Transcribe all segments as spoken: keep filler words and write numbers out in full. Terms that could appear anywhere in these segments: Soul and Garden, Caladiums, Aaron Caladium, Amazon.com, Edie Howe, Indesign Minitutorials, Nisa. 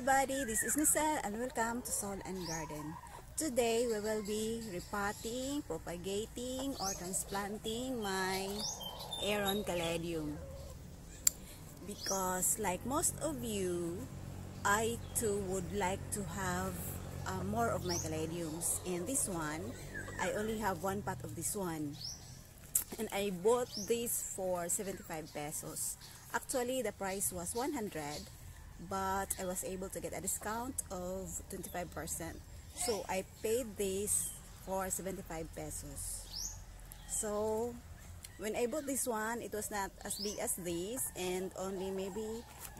everybody, this is Nisa and welcome to Soul and Garden. Today we will be repotting, propagating or transplanting my Aaron Caladium. Because like most of you, I too would like to have uh, more of my Caladiums. And this one, I only have one pot of this one. And I bought this for seventy-five pesos. Actually, the price was one hundred, but I was able to get a discount of twenty-five percent. So I paid this for seventy-five pesos. So when I bought this one, it was not as big as this, and only maybe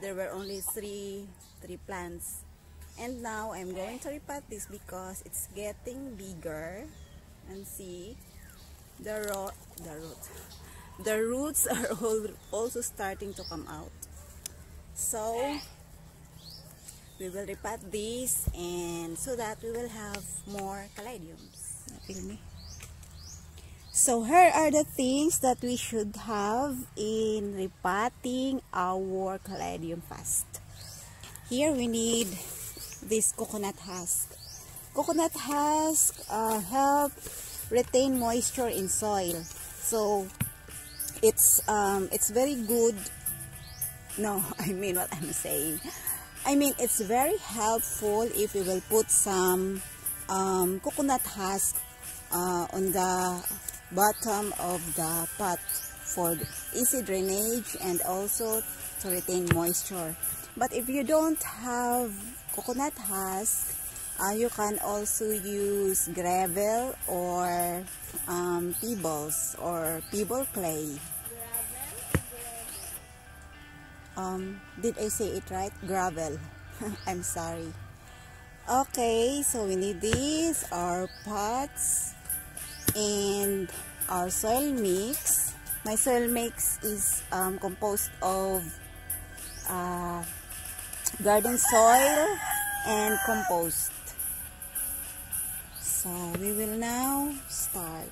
there were only three three plants. And now I'm going to repot this because it's getting bigger. And see, the root, the root, the roots are all also starting to come out. So we will repot this, and so that we will have more Caladiums. Feel me? So here are the things that we should have in repotting our Caladium fast. Here we need this coconut husk. Coconut husk uh, help retain moisture in soil, so it's um, it's very good. No, I mean what I'm saying. I mean it's very helpful if we will put some um, coconut husk uh, on the bottom of the pot for easy drainage and also to retain moisture. But if you don't have coconut husk, Uh, you can also use gravel or um, pebbles or pebble clay. Um, did I say it right? Gravel. I'm sorry. Okay, so we need these, our pots and our soil mix. My soil mix is um, composed of uh, garden soil and compost. So we will now start.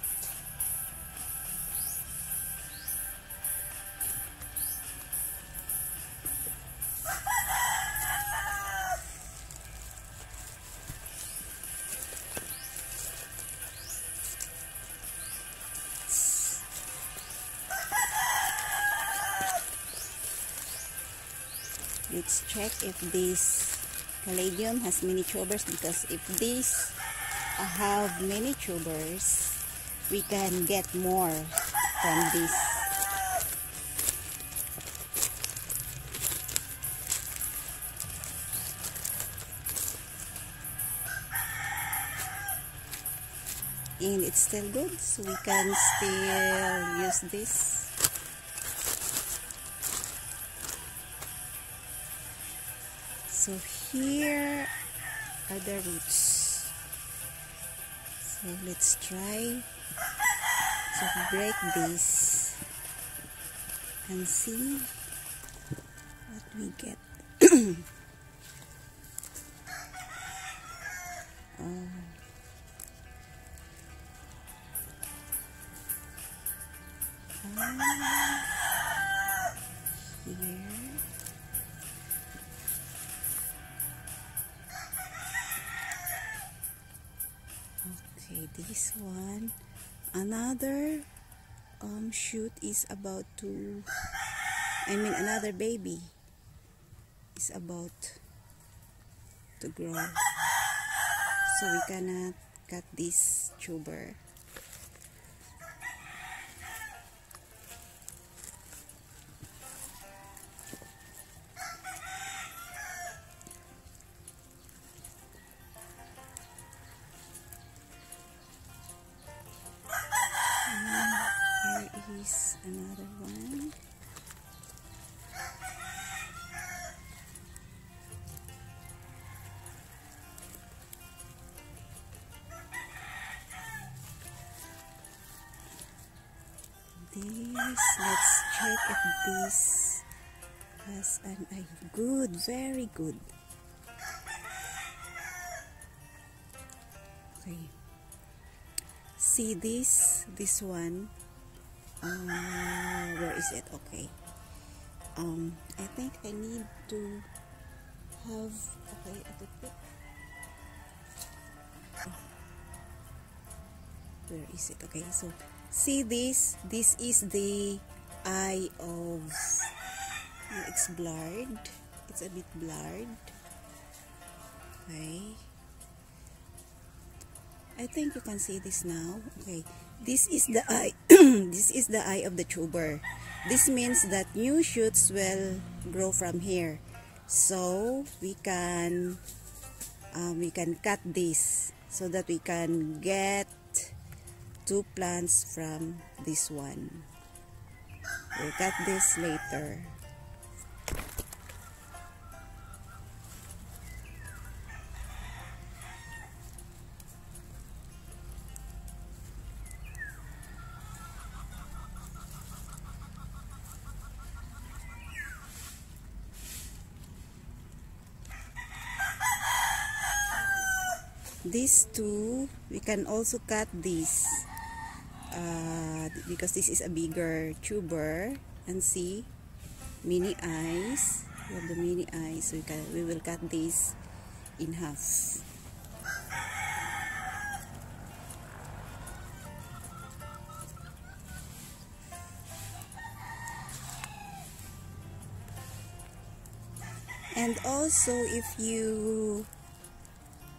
Let's check if this Caladium has many tubers, because if this have many tubers, we can get more from this. And it's still good, so we can still use this. So here are the roots. So let's try to break this and see what we get. Oh. Oh. Here. This one, another um, shoot is about to, I mean another baby is about to grow, so we cannot cut this tuber. Another one. This, let's check if this has an eye. Good, very good. Okay. See this, this one. Uh, where is it? Okay. Um, I think I need to have, okay, a good pick. Where is it? Okay, so see this. This is the eye of. It's blurred. It's a bit blurred. Okay. I think you can see this now. Okay, this is the eye. This is the eye of the tuber. This means that new shoots will grow from here. So we can um, we can cut this so that we can get two plants from this one. We'll cut this later. These two, we can also cut this uh, because this is a bigger tuber, and see, mini eyes. We have the mini eyes. We can we will cut this in half. And also, if you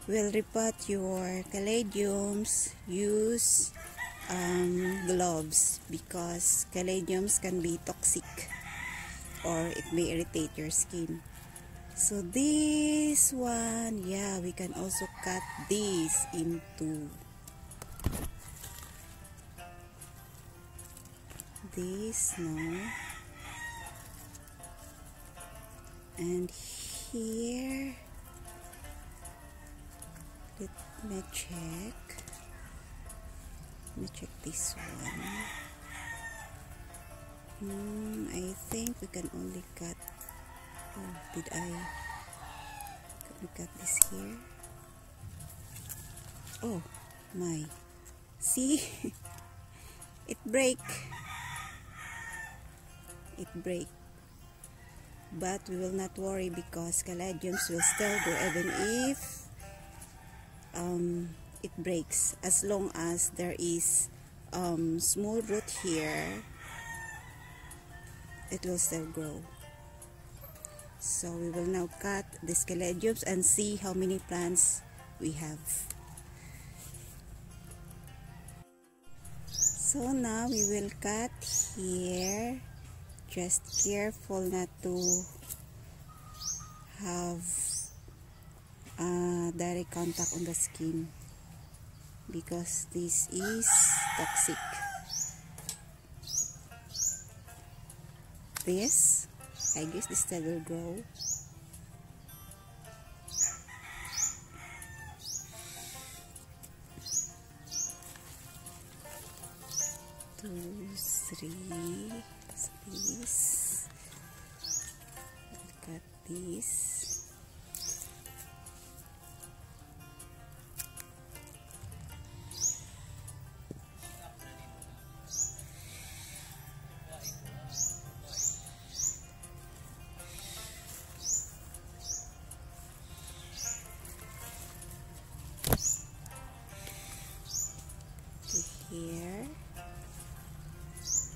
will repot your caladiums, use um, gloves, because caladiums can be toxic or it may irritate your skin. So this one, yeah, we can also cut this into this now, and here. Let me check. Let me check this one. Hmm, I think we can only cut. Oh, did I? Can we cut this here? Oh my! See, it break. It break. But we will not worry, because caladiums will still grow even if. Um, it breaks, as long as there is um, small root here, it will still grow. So we will now cut the caladiums and see how many plants we have. So now we will cut here, just careful not to have Uh, direct contact on the skin, because this is toxic. This, I guess this still will grow. Two, three, this. Look at this.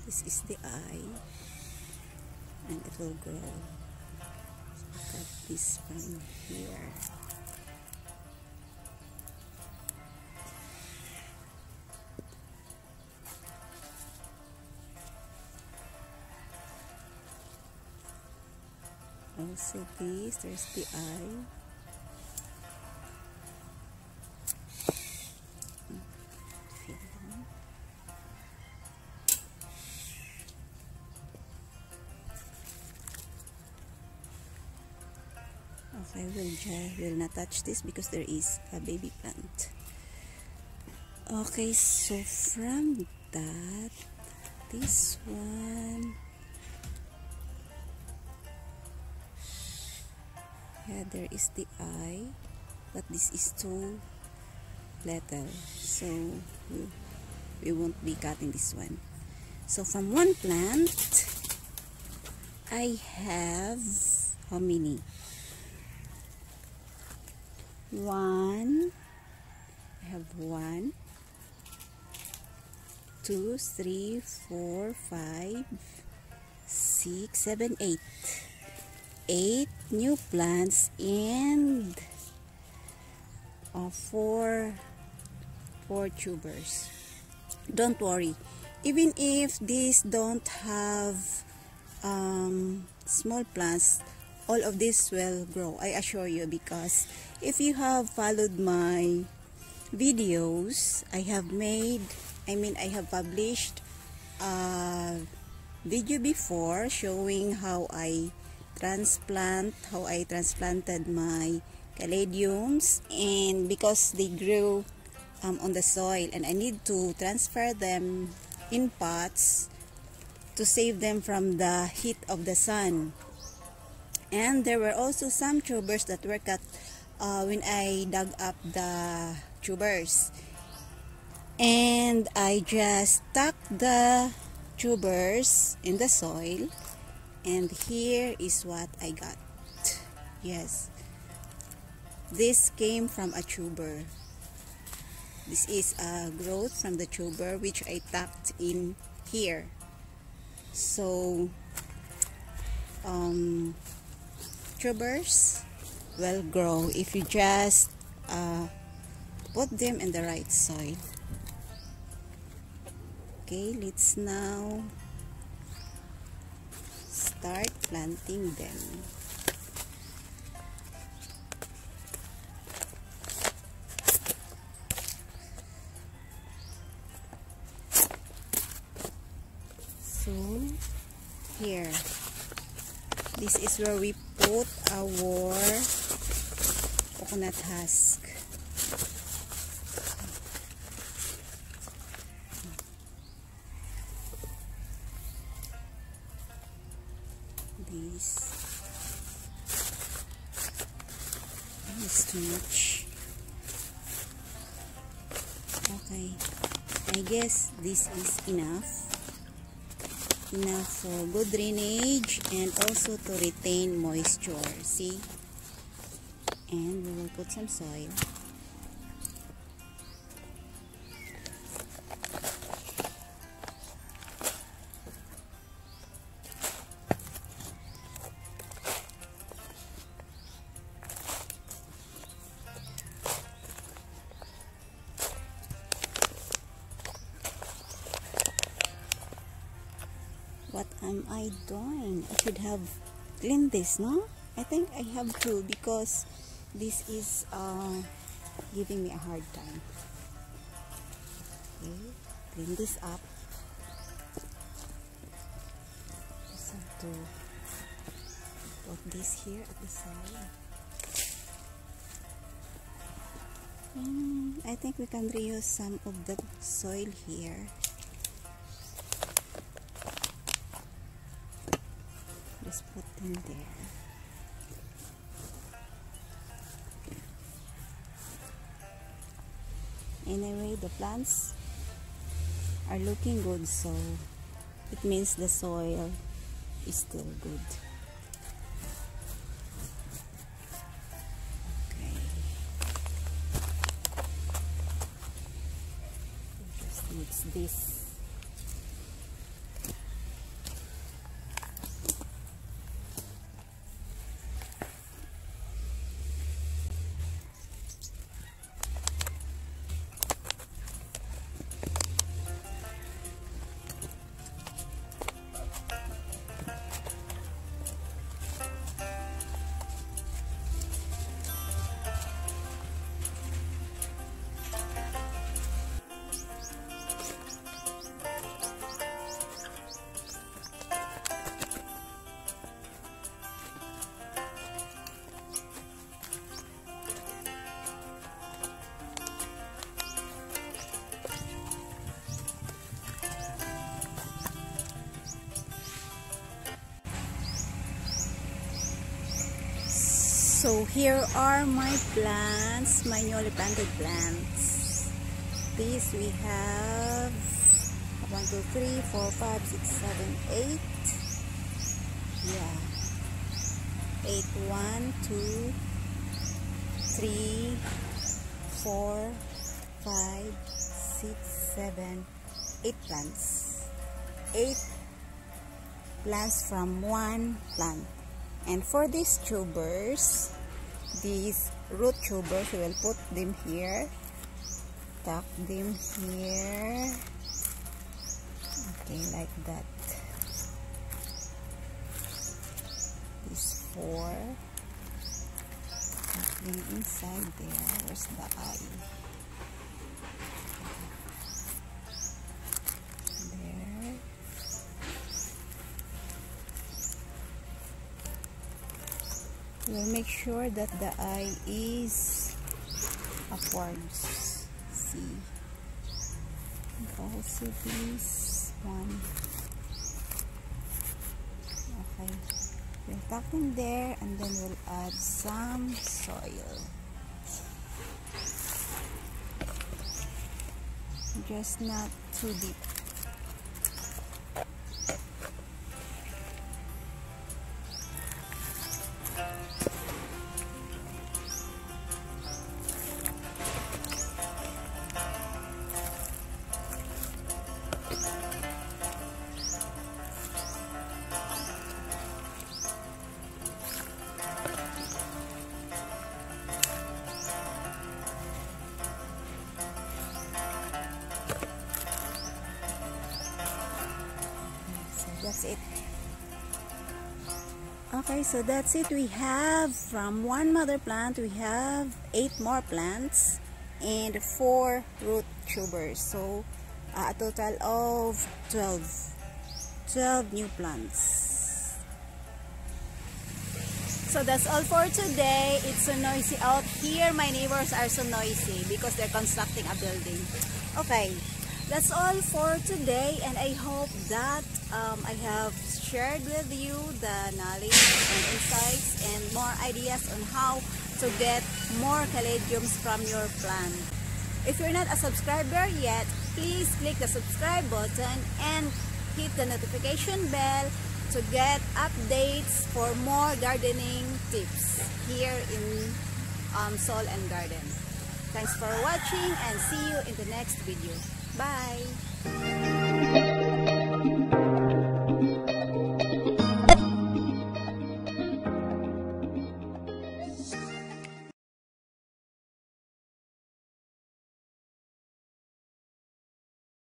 This is the eye, and it will grow. Cut this from here. Also this, there's the eye. I will, I will not touch this because there is a baby plant. Okay, so from that, this one, yeah, there is the eye, but this is too little, so we, we won't be cutting this one. So from one plant, I have how many? one, I have one, two, three, four, five, six, seven, eight. Eight new plants and uh, four, four tubers. Don't worry, even if these don't have um, small plants, all of this will grow, I assure you, because if you have followed my videos, I have made, I mean, I have published a video before showing how I transplant, how I transplanted my caladiums, and because they grew um, on the soil and I need to transfer them in pots to save them from the heat of the sun. And there were also some tubers that were cut uh, when I dug up the tubers. And I just stuck the tubers in the soil. And here is what I got. Yes. This came from a tuber. This is a growth from the tuber which I tucked in here. So, um... tubers will grow if you just uh, put them in the right soil. Okay, let's now start planting them. So here, this is where we put our coconut husk. This is too much. Okay, I guess this is enough. Enough for good drainage and also to retain moisture. See, and we will put some soil. What am I doing? I should have cleaned this, no? I think I have to, because this is uh, giving me a hard time. Okay, clean this up. Just have to put this here at the side. Mm, I think we can reuse some of the soil here. Just put them there. Anyway, the plants are looking good, so it means the soil is still good. Okay. It just needs this. So here are my plants, my newly planted plants. These we have one, two, three, four, five, six, seven, eight. Yeah. eight, one, two, three, four, five, six, seven, eight plants. Eight plants from one plant. And for these tubers, these root tubers, we will put them here. Tuck them here. Okay, like that. These four. Tuck them inside there. Where's the eye? We'll make sure that the eye is upwards. See, and also this one. Okay, we'll tuck in there, and then we'll add some soil. Just not too deep. That's it. Okay, so that's it. We have from one mother plant, we have eight more plants and four root tubers. So uh, a total of twelve, twelve new plants. So that's all for today. It's so noisy out here. My neighbors are so noisy because they're constructing a building. Okay. That's all for today, and I hope that um, I have shared with you the knowledge and insights and more ideas on how to get more caladiums from your plant. If you're not a subscriber yet, please click the subscribe button and hit the notification bell to get updates for more gardening tips here in um, Soul and Garden. Thanks for watching, and see you in the next video. Bye!